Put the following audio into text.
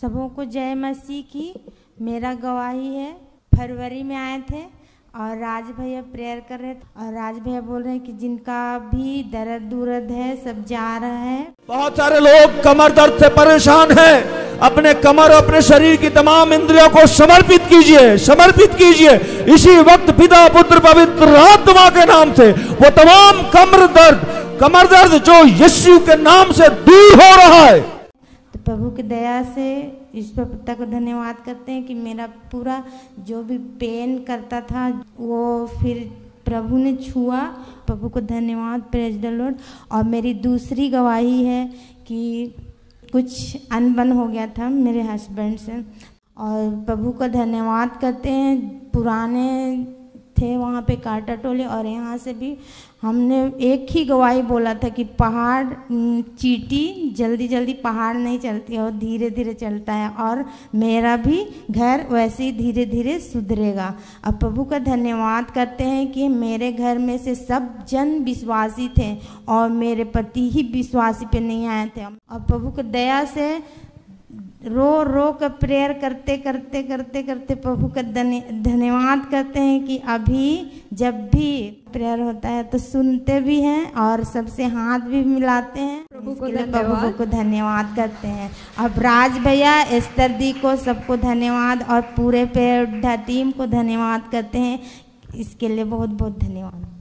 सबों को जय मसीह की। मेरा गवाही है, फरवरी में आए थे और राज भैया प्रेयर कर रहे थे और राज भैया बोल रहे हैं कि जिनका भी दर्द दूरद है सब जा रहा है। बहुत सारे लोग कमर दर्द से परेशान हैं, अपने कमर और अपने शरीर की तमाम इंद्रियों को समर्पित कीजिए, समर्पित कीजिए। इसी वक्त पिता पुत्र पवित्र आत्मा के नाम से वो तमाम कमर दर्द जो यीशु के नाम से दूर हो रहा है। तो प्रभु की दया से ईश्वर पिता को धन्यवाद करते हैं कि मेरा पूरा जो भी पेन करता था वो फिर प्रभु ने छुआ। प्रभु को धन्यवाद, प्रेज द लॉर्ड। और मेरी दूसरी गवाही है कि कुछ अनबन हो गया था मेरे हस्बैंड से और प्रभु का धन्यवाद करते हैं। पुराने थे वहाँ पे काटा टोले और यहाँ से भी हमने एक ही गवाही बोला था कि पहाड़ चीटी जल्दी जल्दी पहाड़ नहीं चलती और धीरे धीरे चलता है और मेरा भी घर वैसे ही धीरे धीरे सुधरेगा। अब प्रभु का धन्यवाद करते हैं कि मेरे घर में से सब जन विश्वासी थे और मेरे पति ही विश्वासी पे नहीं आए थे। और प्रभु की दया से रो रो कर प्रेयर करते प्रभु का धन्यवाद करते हैं कि अभी जब भी प्रेयर होता है तो सुनते भी हैं और सबसे हाथ भी मिलाते हैं। प्रभु को धन्यवाद करते हैं। अब राज भैया, एस्तर दी को, सबको धन्यवाद और पूरे प्रेयर टीम को धन्यवाद करते हैं। इसके लिए बहुत बहुत धन्यवाद।